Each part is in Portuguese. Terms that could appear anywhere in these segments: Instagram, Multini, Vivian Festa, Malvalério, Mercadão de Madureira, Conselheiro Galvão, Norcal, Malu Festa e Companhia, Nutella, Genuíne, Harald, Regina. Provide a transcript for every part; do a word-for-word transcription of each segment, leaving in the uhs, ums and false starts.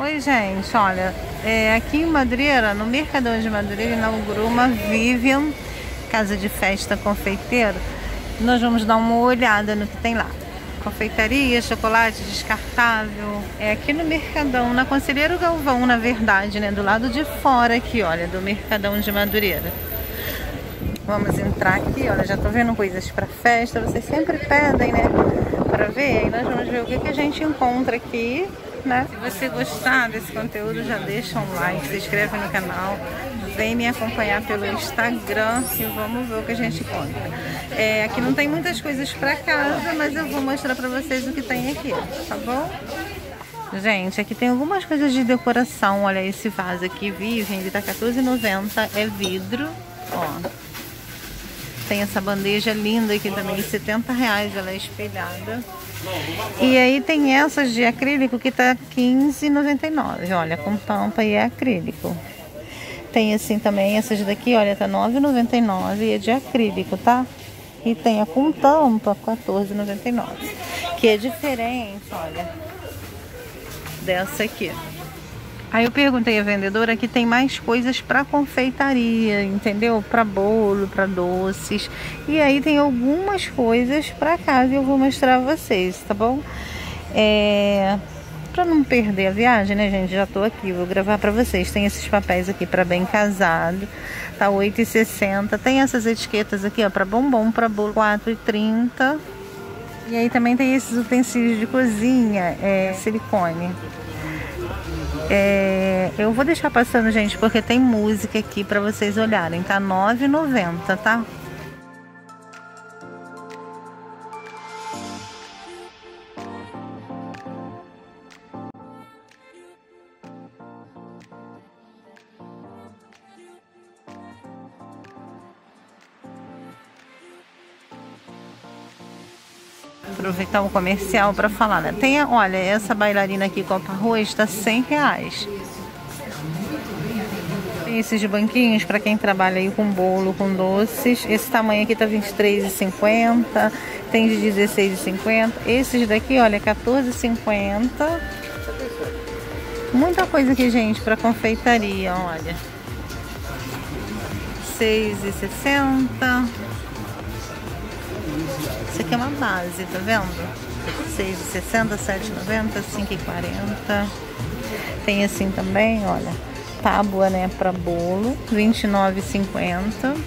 Oi, gente, olha, é, aqui em Madureira, no Mercadão de Madureira, inaugurou uma Vivian, casa de festa confeiteiro. Nós vamos dar uma olhada no que tem lá. Confeitaria, chocolate descartável. É aqui no Mercadão, na Conselheiro Galvão, na verdade, né? Do lado de fora aqui, olha, do Mercadão de Madureira. Vamos entrar aqui, olha, já tô vendo coisas para festa. Vocês sempre pedem, né? Para ver, aí nós vamos ver o que, que a gente encontra aqui, né? Se você gostar desse conteúdo, já deixa um like, se inscreve no canal. Vem me acompanhar pelo Instagram e vamos ver o que a gente encontra. É, aqui não tem muitas coisas para casa, mas eu vou mostrar para vocês o que tem aqui, tá bom? Gente, aqui tem algumas coisas de decoração. Olha esse vaso aqui, Vivian, ele tá quatorze reais e noventa centavos, é vidro, ó. Tem essa bandeja linda aqui também, de setenta reais, ela é espelhada. E aí tem essas de acrílico que tá quinze reais e noventa e nove centavos, olha, com tampa e é acrílico. Tem assim também, essas daqui, olha, tá nove reais e noventa e nove centavos e é de acrílico, tá? E tem a com tampa, quatorze reais e noventa e nove centavos, que é diferente, olha, dessa aqui. Aí eu perguntei à vendedora que tem mais coisas para confeitaria, entendeu? Para bolo, para doces. E aí tem algumas coisas para casa e eu vou mostrar a vocês, tá bom? É... Para não perder a viagem, né, gente? Já tô aqui, vou gravar para vocês. Tem esses papéis aqui para bem casado, tá oito reais e sessenta centavos. Tem essas etiquetas aqui, ó, para bombom, para bolo, quatro reais e trinta centavos. E aí também tem esses utensílios de cozinha, é, silicone. É, eu vou deixar passando, gente, porque tem música aqui para vocês olharem, tá? nove reais e noventa centavos, tá? Aproveitar o comercial para falar, né? Tem, olha, essa bailarina aqui com arroz tá cem reais. Tem esses banquinhos para quem trabalha aí com bolo, com doces. Esse tamanho aqui tá vinte e três reais e cinquenta centavos. Tem de dezesseis reais e cinquenta centavos. Esses daqui, olha, quatorze reais e cinquenta centavos. Muita coisa aqui, gente, para confeitaria, olha. seis reais e sessenta centavos. Isso aqui é uma base, tá vendo? seis reais e sessenta centavos, sete reais e noventa centavos, cinco reais e quarenta centavos. Tem assim também, olha, tábua, né, pra bolo, vinte e nove reais e cinquenta centavos.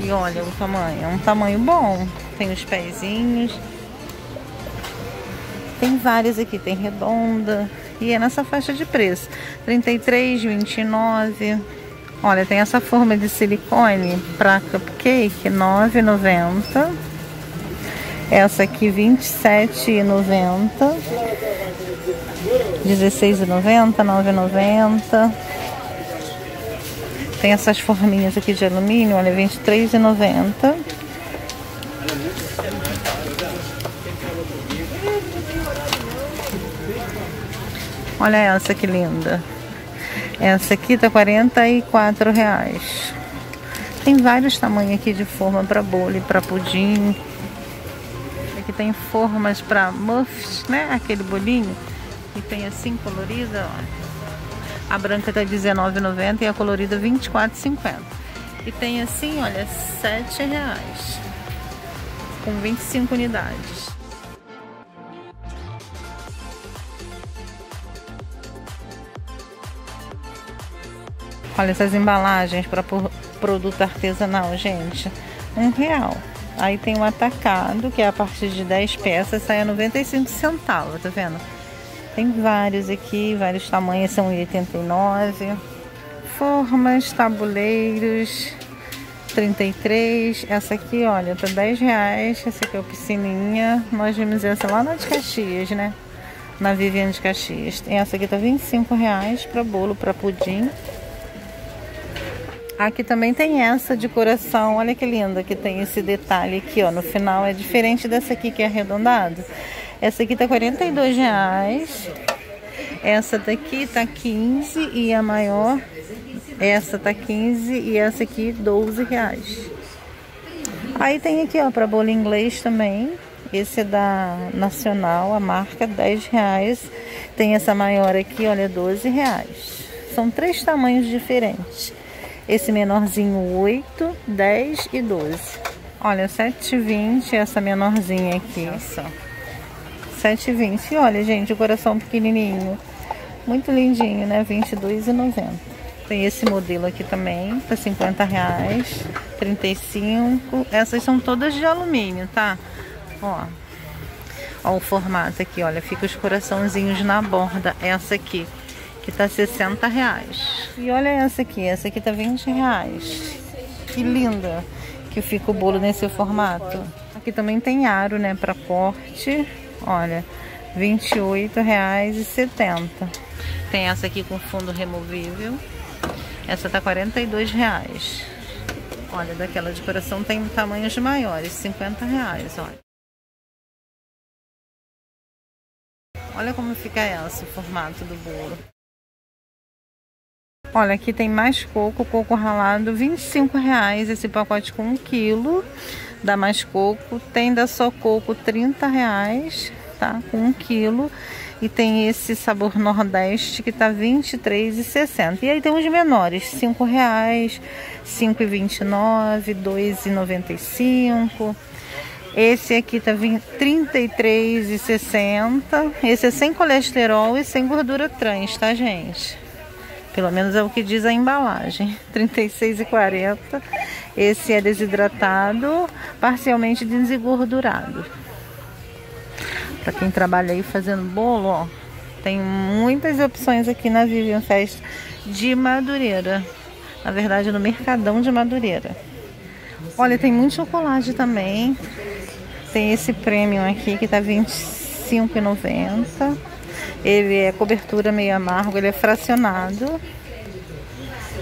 E olha o tamanho, é um tamanho bom. Tem os pezinhos. Tem várias aqui, tem redonda. E é nessa faixa de preço, trinta e três reais e vinte e nove centavos. Olha, tem essa forma de silicone para cupcake, nove reais e noventa centavos. Essa aqui, vinte e sete reais e noventa centavos. dezesseis reais e noventa centavos, nove reais e noventa centavos. Tem essas forminhas aqui de alumínio, olha, vinte e três reais e noventa centavos. Olha essa que linda. Essa aqui tá quarenta e quatro reais. Tem vários tamanhos aqui de forma para bolo e para pudim. Aqui tem formas para muffs, né? Aquele bolinho. E tem assim colorida, ó. A branca tá dezenove reais e noventa centavos e a colorida vinte e quatro reais e cinquenta centavos. E tem assim, olha, sete reais. Com vinte e cinco unidades. Olha essas embalagens para produto artesanal, gente. Um real. Aí tem o atacado, que é a partir de dez peças, sai a noventa e cinco centavos, tá vendo? Tem vários aqui, vários tamanhos, são oitenta e nove. Formas, tabuleiros, trinta e três. Essa aqui, olha, tá dez reais. Essa aqui é o piscininha. Nós vimos essa lá na de Caxias, né? Na Vivian de Caxias. Essa aqui tá vinte e cinco reais para bolo, para pudim. Aqui também tem essa de coração, olha que linda, que tem esse detalhe aqui, ó, no final, é diferente dessa aqui que é arredondado. Essa aqui tá quarenta e dois reais, essa daqui tá quinze reais e a maior, essa tá quinze reais e essa aqui doze reais. Aí tem aqui, ó, pra bolo inglês também, esse é da Nacional, a marca, dez reais. Tem essa maior aqui, olha, doze reais. São três tamanhos diferentes. Esse menorzinho, oito, dez e doze. Olha, sete e vinte, essa menorzinha aqui, olha só. sete e vinte. E olha, gente, o coração pequenininho. Muito lindinho, né? vinte e dois e noventa. Tem esse modelo aqui também, tá cinquenta reais, trinta e cinco. Essas são todas de alumínio, tá? Ó. Ó o formato aqui, olha, fica os coraçãozinhos na borda. Essa aqui, que tá sessenta reais. E olha essa aqui, essa aqui tá vinte reais. Que linda que fica o bolo nesse formato. Aqui também tem aro, né, pra corte. Olha, vinte e oito reais e setenta. Tem essa aqui com fundo removível. Essa tá quarenta e dois reais. Olha, daquela de coração tem tamanhos maiores, cinquenta reais, olha. Olha como fica essa, o formato do bolo. Olha, aqui tem mais coco, coco ralado, vinte e cinco reais esse pacote com um quilo. Dá mais coco, tem da só coco, trinta reais, tá? Com um quilo. E tem esse sabor nordeste que tá vinte e três e sessenta. E aí tem os menores, cinco reais, cinco e vinte e nove, dois e noventa e cinco. Esse aqui tá trinta e três e sessenta. Esse é sem colesterol e sem gordura trans, tá, gente? Pelo menos é o que diz a embalagem. trinta e seis e quarenta. Esse é desidratado, parcialmente desengordurado. Para quem trabalha aí fazendo bolo, ó, tem muitas opções aqui na Vivian Festa de Madureira. Na verdade, no Mercadão de Madureira. Olha, tem muito chocolate também. Tem esse premium aqui que tá vinte e cinco e noventa. Ele é cobertura meio amargo, ele é fracionado.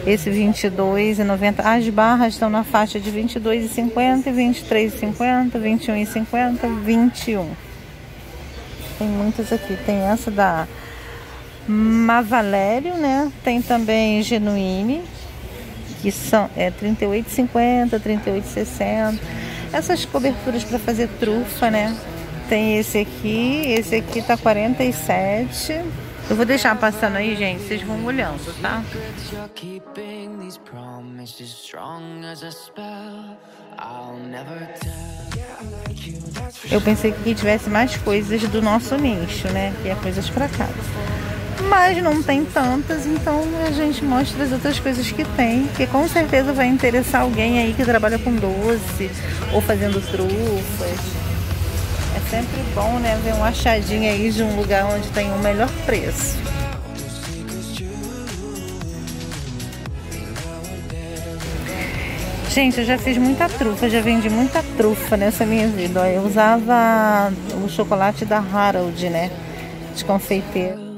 Esse vinte e dois e noventa. As barras estão na faixa de vinte e dois e cinquenta, vinte e três e cinquenta, vinte e um e cinquenta, vinte e um. Tem muitas aqui. Tem essa da Malvalério, né? Tem também Genuíne, que são é, trinta e oito e cinquenta, trinta e oito e sessenta. Essas coberturas para fazer trufa, né? Tem esse aqui, esse aqui tá quarenta e sete. Eu vou deixar passando aí, gente, vocês vão olhando, tá? Eu pensei que tivesse mais coisas do nosso nicho, né? Que é coisas para casa. Mas não tem tantas, então a gente mostra as outras coisas que tem, que com certeza vai interessar alguém aí que trabalha com doce ou fazendo trufas. É sempre bom, né, ver um achadinho aí de um lugar onde tem o melhor preço. Gente, eu já fiz muita trufa, já vendi muita trufa nessa minha vida. Ó, eu usava o chocolate da Harald, né, de confeiteiro.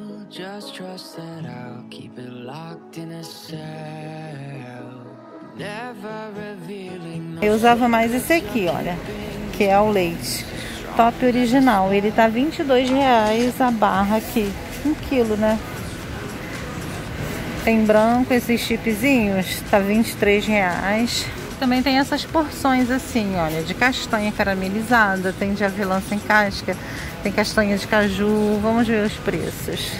Eu usava mais esse aqui, olha, que é o leite. Top original, ele tá vinte e dois reais a barra aqui, um quilo, né? Tem branco, esses chipzinhos, tá vinte e três reais. Também tem essas porções assim, olha, de castanha caramelizada, tem de avelã sem casca, tem castanha de caju, vamos ver os preços.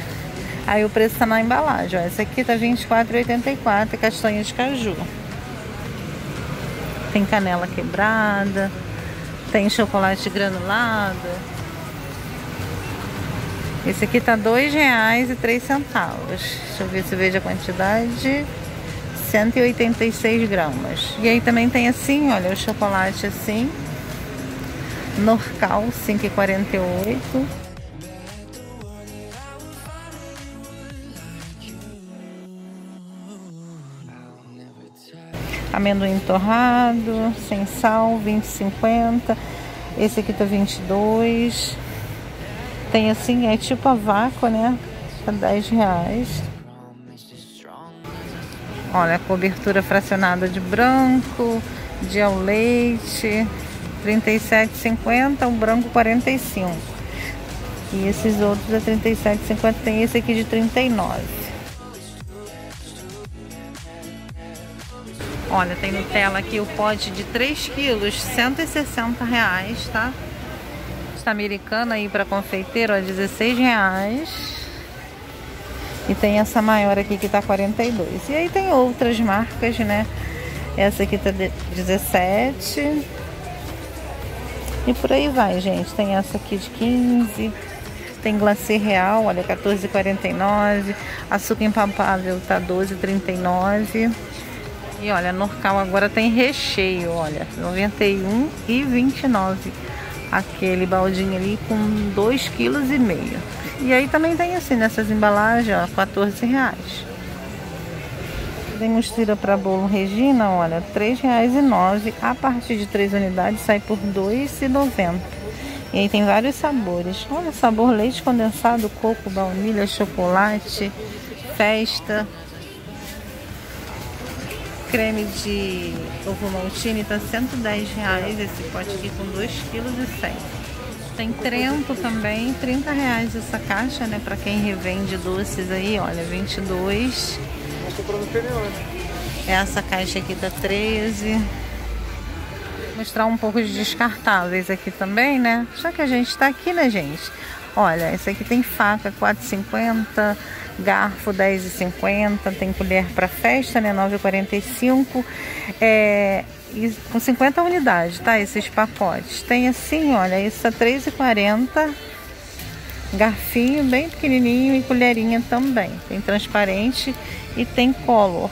Aí o preço tá na embalagem, ó, essa aqui tá vinte e quatro e oitenta e quatro, castanha de caju. Tem canela quebrada. Tem chocolate granulado. Esse aqui tá dois reais e três centavos. Deixa eu ver se eu vejo a quantidade. cento e oitenta e seis gramas. E aí também tem assim, olha, o chocolate assim. Norcal, cinco e quarenta e oito. Amendoim torrado, sem sal, vinte e cinquenta. Esse aqui tá vinte e dois. Tem assim, é tipo a vácuo, né? Tá dez reais. Olha, cobertura fracionada de branco, de ao leite, trinta e sete e cinquenta, o branco quarenta e cinco. E esses outros é trinta e sete e cinquenta, tem esse aqui de trinta e nove. Olha, tem Nutella aqui, o pote de três quilos, cento e sessenta reais, tá? Esta americana aí para confeiteiro, ó, dezesseis reais. E tem essa maior aqui que tá quarenta e dois. E aí tem outras marcas, né? Essa aqui tá dezessete. E por aí vai, gente. Tem essa aqui de quinze. Tem glacê real, olha, quatorze e quarenta e nove. Açúcar empapável tá doze e trinta e nove. E olha, Norcal agora tem recheio, olha, noventa e um e vinte e nove. Aquele baldinho ali com dois vírgula cinco quilos. E aí também tem assim, nessas embalagens, ó, quatorze reais. Tem um tira para bolo Regina, olha, três reais e nove. A partir de três unidades sai por dois e noventa. E aí tem vários sabores. Olha, sabor leite condensado, coco, baunilha, chocolate, festa. Creme de ovo Multini tá cento e dez reais, esse pote aqui com dois vírgula cem quilos. Tem Trento também, trinta reais essa caixa, né? Pra quem revende doces aí, olha, vinte e dois. Essa caixa aqui tá treze. Vou mostrar um pouco de descartáveis aqui também, né? Já que a gente tá aqui, né, gente? Olha, esse aqui tem faca quatro e cinquenta, garfo dez e cinquenta, tem colher para festa, né, nove e quarenta e cinco, é, e com cinquenta unidades, tá? Esses pacotes. Tem assim, olha, isso é três e quarenta, garfinho bem pequenininho e colherinha também. Tem transparente e tem color.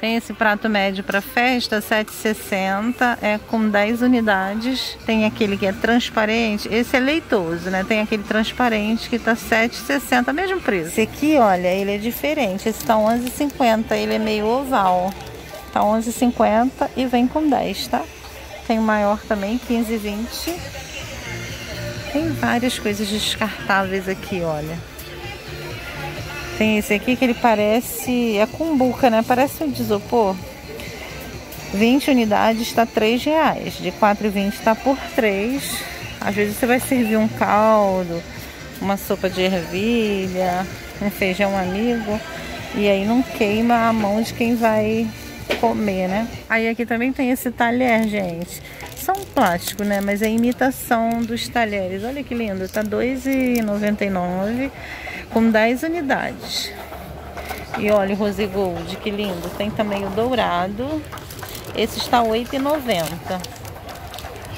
Tem esse prato médio para festa, sete e sessenta, é com dez unidades. Tem aquele que é transparente, esse é leitoso, né? Tem aquele transparente que tá sete e sessenta, mesmo preço. Esse aqui, olha, ele é diferente, esse tá onze e cinquenta, ele é meio oval. Tá onze e cinquenta e vem com dez, tá? Tem o maior também, quinze e vinte. Tem várias coisas descartáveis aqui, olha. Tem esse aqui que ele parece... é cumbuca, né? Parece um de isopor. vinte unidades tá três reais. De quatro e vinte tá por três. Às vezes você vai servir um caldo, uma sopa de ervilha, um feijão amigo. E aí não queima a mão de quem vai comer, né? Aí aqui também tem esse talher, gente. São plástico, né? Mas é imitação dos talheres. Olha que lindo. Tá dois e noventa e nove. Com dez unidades. E olha o rose gold, que lindo. Tem também o dourado. Esse está oito e noventa.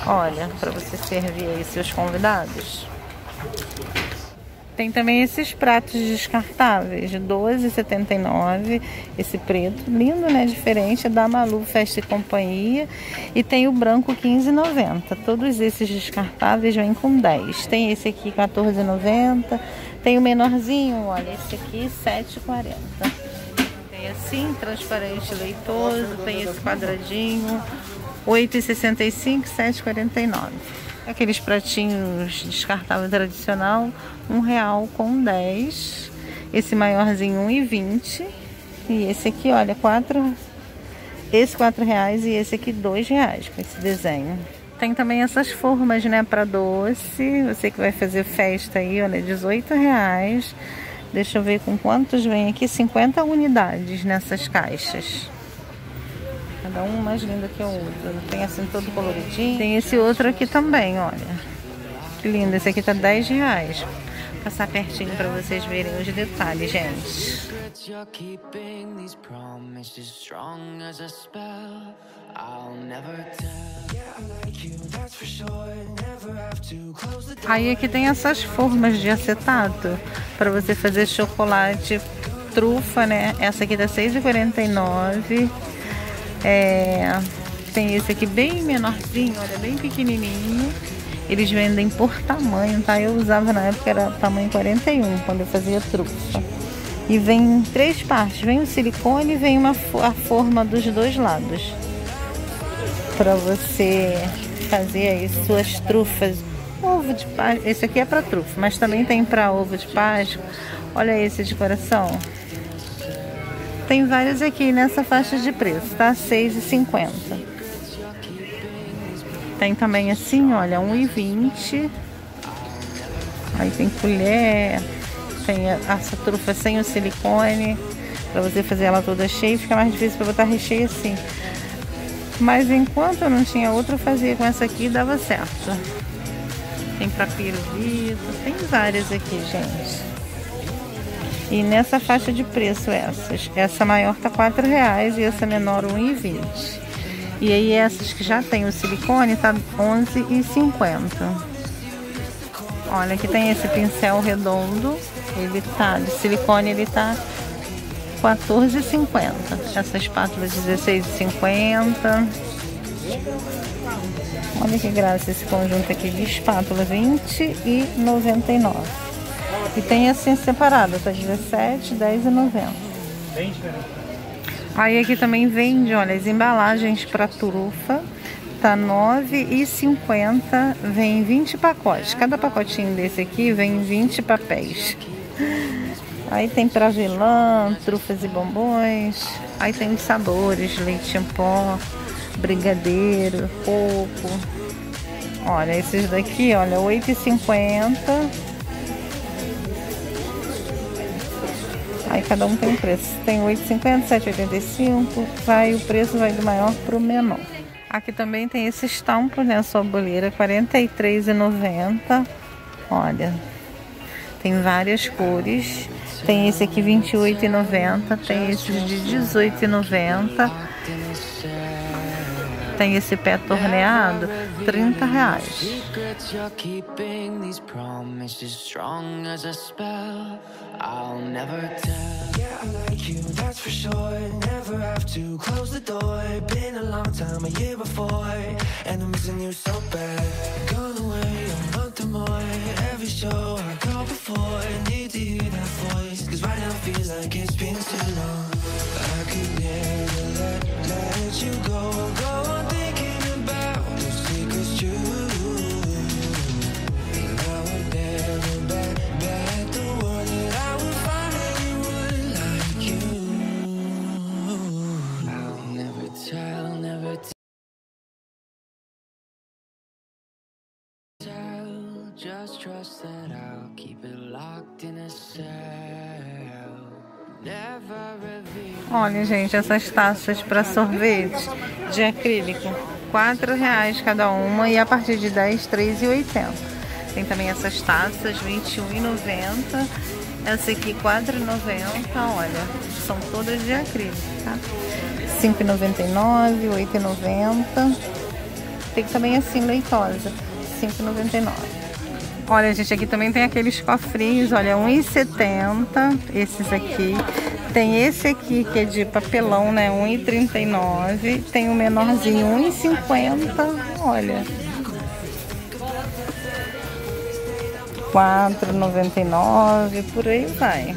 Olha, para você servir aí seus convidados. Tem também esses pratos descartáveis, doze e setenta e nove. Esse preto, lindo, né? Diferente da Malu Festa e Companhia. E tem o branco, quinze e noventa. Todos esses descartáveis vêm com dez. Tem esse aqui, quatorze e noventa. Tem o menorzinho, olha, esse aqui, sete e quarenta. Tem assim, transparente leitoso, tem esse quadradinho, oito e sessenta e cinco, sete e quarenta e nove. Aqueles pratinhos descartável tradicional, um real com dez. Esse maiorzinho, um e vinte. E esse aqui, olha, quatro, esse quatro reais e esse aqui, dois reais, com esse desenho. Tem também essas formas, né, para doce. Você que vai fazer festa aí, olha, dezoito reais. Deixa eu ver com quantos vem aqui, cinquenta unidades nessas caixas. Cada um mais linda que a outra. Tem assim todo coloridinho. Tem esse outro aqui também, olha. Que lindo, esse aqui tá dez reais. Vou passar pertinho para vocês verem os detalhes, gente. Aí aqui tem essas formas de acetato para você fazer chocolate trufa, né? Essa aqui dá seis e quarenta e nove. É... Tem esse aqui bem menorzinho, olha, bem pequenininho. Eles vendem por tamanho, tá? Eu usava na época, era tamanho quarenta e um, quando eu fazia trufa. E vem em três partes, vem o silicone e vem uma, a forma dos dois lados. Para você fazer aí suas trufas. Ovo de Páscoa, esse aqui é para trufa, mas também tem para ovo de Páscoa. Olha esse de coração. Tem vários aqui nessa faixa de preço, tá? seis e cinquenta. Tem também assim, olha, um e vinte. Aí tem colher, tem essa trufa sem o silicone, para você fazer ela toda cheia, fica mais difícil para botar recheio assim. Mas enquanto eu não tinha outra, eu fazia com essa aqui e dava certo. Tem pra pirulito, tem várias aqui, gente. E nessa faixa de preço essas. Essa maior tá quatro reais e essa menor um e vinte. E aí essas que já tem o silicone tá onze e cinquenta. Olha, aqui tem esse pincel redondo. Ele tá de silicone, ele tá quatorze e cinquenta. Essa espátula dezesseis e cinquenta. Olha que graça esse conjunto aqui de espátula, vinte e noventa e nove. E tem assim separada, tá dezessete, dez e noventa. Aí aqui também vende, olha, as embalagens para trufa, tá nove e cinquenta, vem vinte pacotes. Cada pacotinho desse aqui vem vinte papéis. Aí tem para avelã, trufas e bombons. Aí tem os sabores, leite em pó, brigadeiro, coco. Olha, esses daqui, olha, oito e cinquenta. Aí cada um tem um preço. Tem oito e cinquenta, sete e oitenta e cinco. Vai, o preço vai do maior pro menor. Aqui também tem esses tampos, né? Sua boleira, quarenta e três e noventa. Olha, tem várias cores. Tem esse aqui vinte e oito e noventa. Tem esses de dezoito e noventa. Tem esse pé torneado, trinta reais. Just trust that I'll keep it locked in a cell. Never reveal. Olha, gente, essas taças para sorvete de acrílico, quatro reais cada uma, e a partir de dez, três e oitenta. Tem também essas taças, vinte e um e noventa. Essa aqui, quatro e noventa. Olha, são todas de acrílico, tá? cinco e noventa e nove, oito e noventa. Tem também assim, leitosa, cinco e noventa e nove. Olha, gente, aqui também tem aqueles cofrinhos, olha, um e setenta, esses aqui. Tem esse aqui que é de papelão, né, um e trinta e nove. Tem o menorzinho, um e cinquenta, olha. quatro e noventa e nove, por aí vai.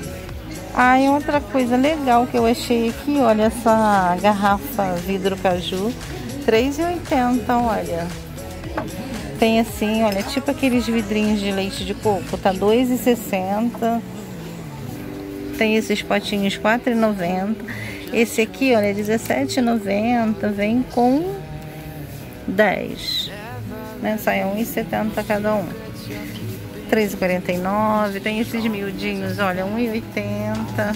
Ah, e outra coisa legal que eu achei aqui, olha, essa garrafa vidro caju, três e oitenta, olha. Tem assim, olha, tipo aqueles vidrinhos de leite de coco, tá dois e sessenta. Tem esses potinhos quatro e noventa. Esse aqui, olha, dezessete e noventa, vem com dez. Né? Sai um e setenta cada um. três e quarenta e nove. Tem esses miudinhos, olha, um e oitenta.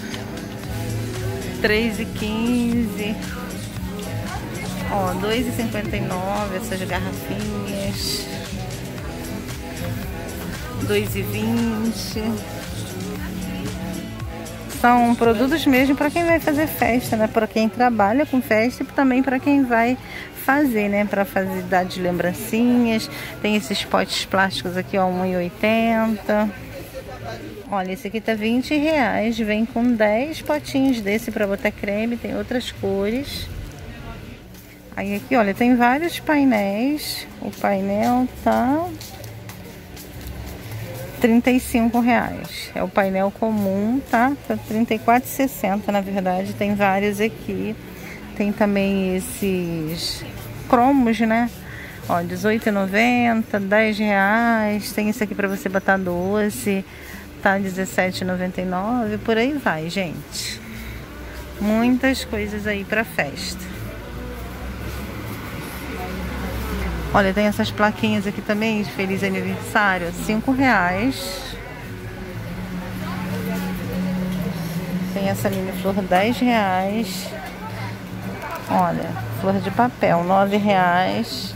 três e quinze. Ó, dois e cinquenta e nove essas garrafinhas, dois e vinte. São produtos mesmo para quem vai fazer festa, né? Para quem trabalha com festa e também para quem vai fazer, né? Para fazer, dar de lembrancinhas. Tem esses potes plásticos aqui, ó, um e oitenta. Olha, esse aqui tá vinte reais, vem com dez potinhos desse para botar creme, tem outras cores. Aí aqui, olha, tem vários painéis. O painel tá trinta e cinco reais. É o painel comum, tá? Tá trinta e quatro e sessenta, na verdade. Tem vários aqui. Tem também esses cromos, né? Ó, dezoito e noventa, dez reais. Tem esse aqui para você botar doce. Tá dezessete e noventa e nove. Por aí vai, gente. Muitas coisas aí para festa. Olha, tem essas plaquinhas aqui também, de feliz aniversário, cinco reais. Tem essa linda flor, dez reais. Olha, flor de papel, nove reais.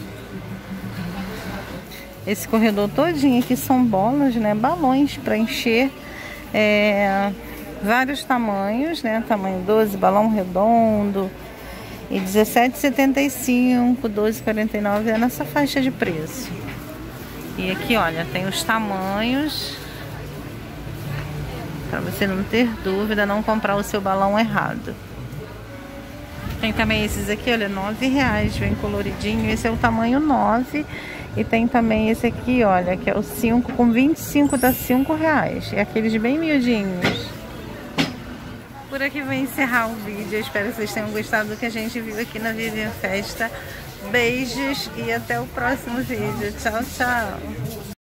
Esse corredor todinho aqui são bolas, né? Balões para encher, é, vários tamanhos, né? Tamanho doze, balão redondo e dezessete e setenta e cinco, doze e quarenta e nove é nessa faixa de preço. E aqui, olha, tem os tamanhos para você não ter dúvida, não comprar o seu balão errado. Tem também esses aqui, olha, nove reais, vem coloridinho. Esse é o tamanho nove. E tem também esse aqui, olha, que é o cinco, com vinte e cinco dá cinco reais. É aqueles bem miudinhos. Por aqui vou encerrar o vídeo. Eu espero que vocês tenham gostado do que a gente viu aqui na Vivian Festa. Beijos e até o próximo vídeo. Tchau, tchau!